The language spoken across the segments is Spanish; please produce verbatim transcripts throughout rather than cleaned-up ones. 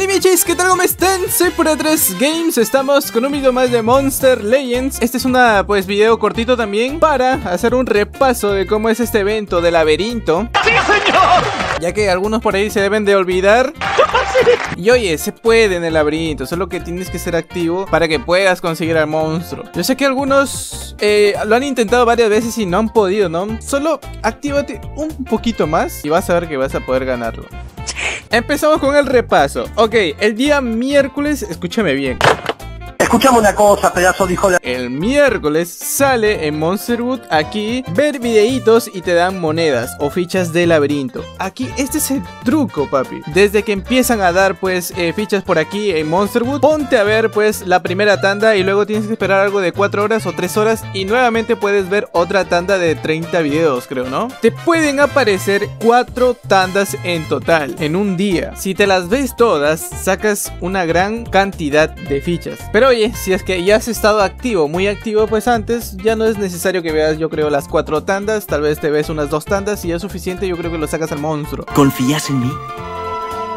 Hola bichis, ¿qué tal? ¿Cómo están? Soy Poratras Games, estamos con un video más de Monster Legends. Este es una, pues, video cortito también para hacer un repaso de cómo es este evento del laberinto. ¡Sí, señor! Ya que algunos por ahí se deben de olvidar. Sí. Y oye, se puede en el laberinto, solo que tienes que ser activo para que puedas conseguir al monstruo. Yo sé que algunos eh, lo han intentado varias veces y no han podido, ¿no? Solo actívate un poquito más y vas a ver que vas a poder ganarlo. Empezamos con el repaso. Ok, el día miércoles, escúchame bien. Escuchame una cosa, pedazo de hijo de... El miércoles sale en Monsterwood aquí ver videitos y te dan monedas o fichas de laberinto. Aquí este es el truco, papi. Desde que empiezan a dar, pues, eh, fichas por aquí en Monsterwood, ponte a ver, pues, la primera tanda y luego tienes que esperar algo de cuatro horas o tres horas y nuevamente puedes ver otra tanda de treinta videos, creo, ¿no? Te pueden aparecer cuatro tandas en total en un día. Si te las ves todas, sacas una gran cantidad de fichas. Pero oye, si es que ya has estado activo, muy activo, pues antes ya no es necesario que veas, yo creo, las cuatro tandas. Tal vez te ves unas dos tandas y ya es suficiente. Yo creo que lo sacas al monstruo. ¿Confías en mí?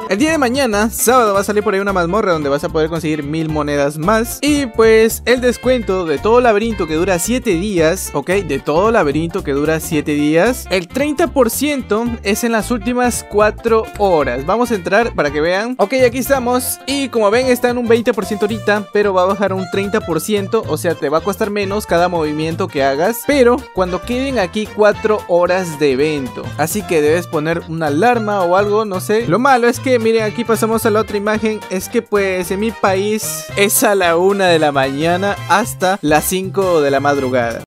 El día de mañana, sábado, va a salir por ahí una mazmorra donde vas a poder conseguir mil monedas más. Y pues el descuento de todo laberinto que dura siete días, ok, de todo laberinto que dura siete días, el treinta por ciento es en las últimas cuatro horas. Vamos a entrar para que vean. Ok, aquí estamos. Y como ven, está en un veinte por ciento ahorita, pero va a bajar un treinta por ciento. O sea, te va a costar menos cada movimiento que hagas, pero cuando queden aquí cuatro horas de evento. Así que debes poner una alarma o algo, no sé. Lo malo es que, miren, aquí pasamos a la otra imagen. Es que pues en mi país es a la una de la mañana hasta las cinco de la madrugada.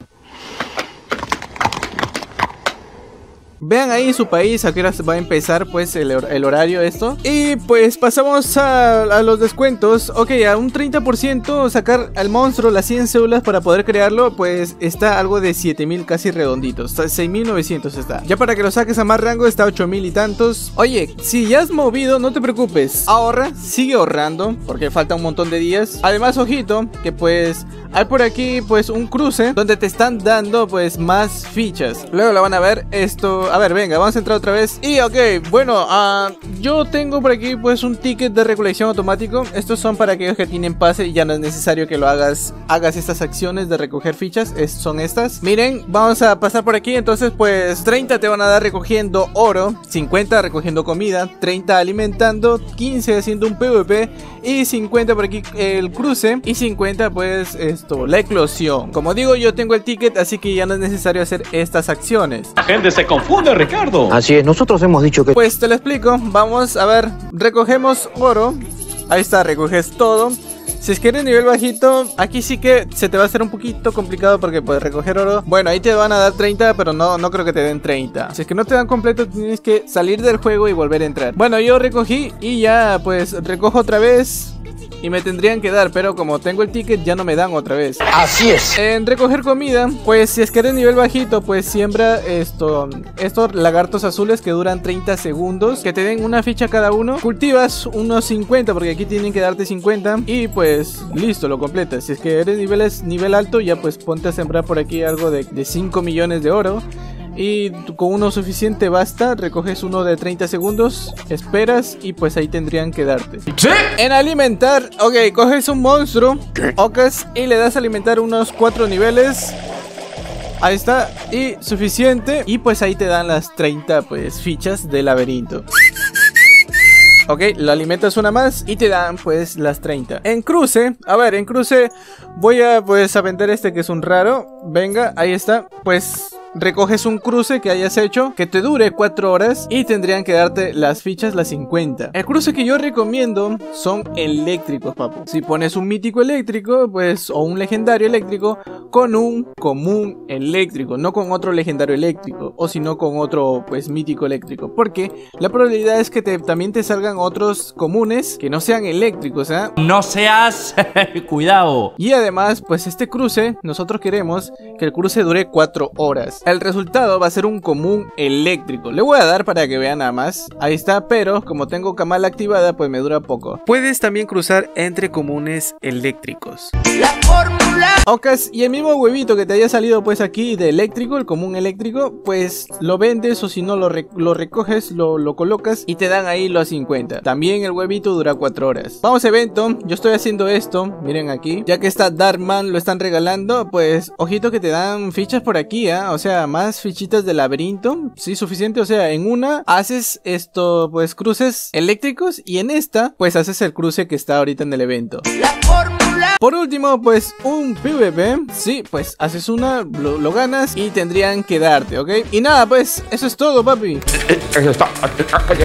Vean ahí su país, a qué hora va a empezar, pues, el, hor el horario esto. Y pues pasamos a, a los descuentos. Ok, a un treinta por ciento sacar al monstruo las cien células para poder crearlo. Pues está algo de siete mil casi redonditos, está seis mil novecientos está. Ya para que lo saques a más rango está ocho mil y tantos. Oye, si ya has movido, no te preocupes, ahorra, sigue ahorrando, porque falta un montón de días. Además, ojito, que pues hay por aquí, pues, un cruce donde te están dando, pues, más fichas. Luego la van a ver esto. A ver, venga, vamos a entrar otra vez. Y ok, bueno, uh, yo tengo por aquí, pues, un ticket de recolección automático. Estos son para aquellos que tienen pase y ya no es necesario que lo hagas, hagas estas acciones de recoger fichas, es, son estas. Miren, vamos a pasar por aquí. Entonces, pues, treinta te van a dar recogiendo oro, cincuenta recogiendo comida, treinta alimentando, quince haciendo un PvP y cincuenta por aquí el cruce y cincuenta, pues, esto, la eclosión. Como digo, yo tengo el ticket, así que ya no es necesario hacer estas acciones. La gente se confunde, Ricardo. Así es, nosotros hemos dicho que... Pues te lo explico, vamos a ver. Recogemos oro. Ahí está, recoges todo. Si es que eres nivel bajito, aquí sí que se te va a hacer un poquito complicado porque puedes recoger oro. Bueno, ahí te van a dar treinta, pero no, no creo que te den treinta. Si es que no te dan completo, tienes que salir del juego y volver a entrar. Bueno, yo recogí y ya, pues, recojo otra vez y me tendrían que dar, pero como tengo el ticket ya no me dan otra vez. Así es. En recoger comida, pues si es que eres nivel bajito, pues siembra esto, estos lagartos azules que duran treinta segundos, que te den una ficha cada uno. Cultivas unos cincuenta, porque aquí tienen que darte cincuenta. Y pues listo, lo completas. Si es que eres nivel, nivel alto, ya pues ponte a sembrar por aquí algo de, de cinco millones de oro. Y con uno suficiente basta. Recoges uno de treinta segundos, esperas y pues ahí tendrían que darte. ¿Sí? En alimentar, ok, coges un monstruo, ocas y le das a alimentar unos cuatro niveles. Ahí está, y suficiente. Y pues ahí te dan las treinta, pues, fichas de laberinto. Ok, lo alimentas una más y te dan, pues, las treinta. En cruce, a ver, en cruce voy a, pues, a vender este que es un raro. Venga, ahí está. Pues recoges un cruce que hayas hecho, que te dure cuatro horas y tendrían que darte las fichas, las cincuenta. El cruce que yo recomiendo son eléctricos, papu. Si pones un mítico eléctrico, pues, o un legendario eléctrico, con un común eléctrico, no con otro legendario eléctrico, o sino con otro, pues, mítico eléctrico, porque la probabilidad es que te, también te salgan otros comunes que no sean eléctricos, ¿eh? No seas... cuidado. Y además, pues, este cruce, nosotros queremos que el cruce dure cuatro horas. El resultado va a ser un común eléctrico. Le voy a dar para que vean nada más. Ahí está, pero como tengo Kamala activada, pues me dura poco. Puedes también cruzar entre comunes eléctricos. La forma Ocas, y el mismo huevito que te haya salido pues aquí de eléctrico, el común eléctrico, pues lo vendes o si no lo, rec lo recoges, lo, lo colocas y te dan ahí los cincuenta. También el huevito dura cuatro horas. Vamos a evento, yo estoy haciendo esto, miren aquí, ya que está Darkman, lo están regalando, pues ojito que te dan fichas por aquí, ¿eh? O sea, más fichitas del laberinto, sí, suficiente, o sea, en una haces esto, pues cruces eléctricos y en esta, pues haces el cruce que está ahorita en el evento. La fórmula. Por último, pues un PvP, sí, pues haces una, lo, lo ganas y tendrían que darte, ¿ok? Y nada, pues eso es todo, papi.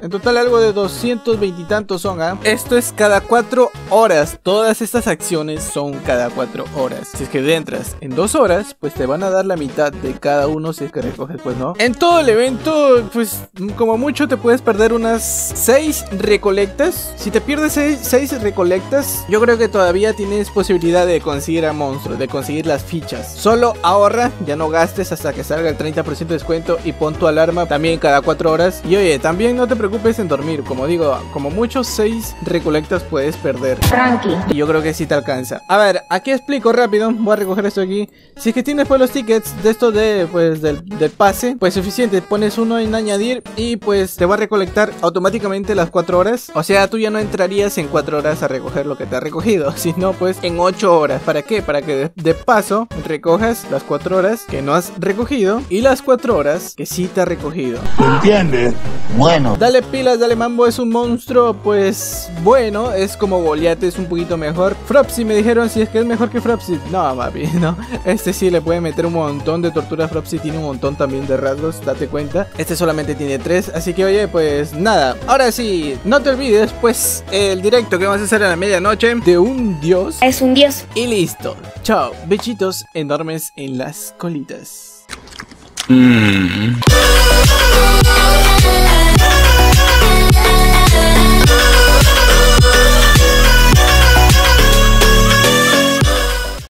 En total algo de doscientos veinte y tantos son, ¿ah? ¿eh? Esto es cada cuatro horas, todas estas acciones son cada cuatro horas. Si es que entras en dos horas, pues te van a dar la mitad de cada uno si es que recoges, pues, ¿no? En todo el evento, pues como mucho te puedes perder unas seis recolectas. Si te pierdes seis recolectas, yo creo que todavía tienes posibilidad de conseguir a monstruos, de conseguir las fichas. Solo ahorra, ya no gastes hasta que salga el treinta por ciento de descuento y pon tu alarma también cada cuatro horas. Y oye, también no te preocupes en dormir, como digo, como muchos seis recolectas puedes perder. Tranqui. Y yo creo que sí te alcanza. A ver, aquí explico rápido, voy a recoger esto aquí. Si es que tienes pues los tickets de esto de, pues, del, del pase, pues suficiente, pones uno en añadir y pues te va a recolectar automáticamente las cuatro horas. O sea, tú ya no entrarías en cuatro horas a recoger lo que te ha recogido, sino pues en ocho horas. ¿Para qué? Para que de paso recojas las cuatro horas que no has recogido y las cuatro horas que sí te ha recogido. ¿Entiendes? Bueno. Dale pilas, dale mambo, es un monstruo pues bueno, es como Goliath, es un poquito mejor. Fropsy me dijeron si es que es mejor que Fropsy. No, papi, no. Este sí le puede meter un montón de tortura a Fropsy, tiene un montón también de rasgos, date cuenta. Este solamente tiene tres, así que oye, pues nada. Ahora sí, no te olvides pues el directo que vamos a hacer a la medianoche de un dios. Es un dios. Y listo. Chao, bechitos enormes en las colitas. Mm.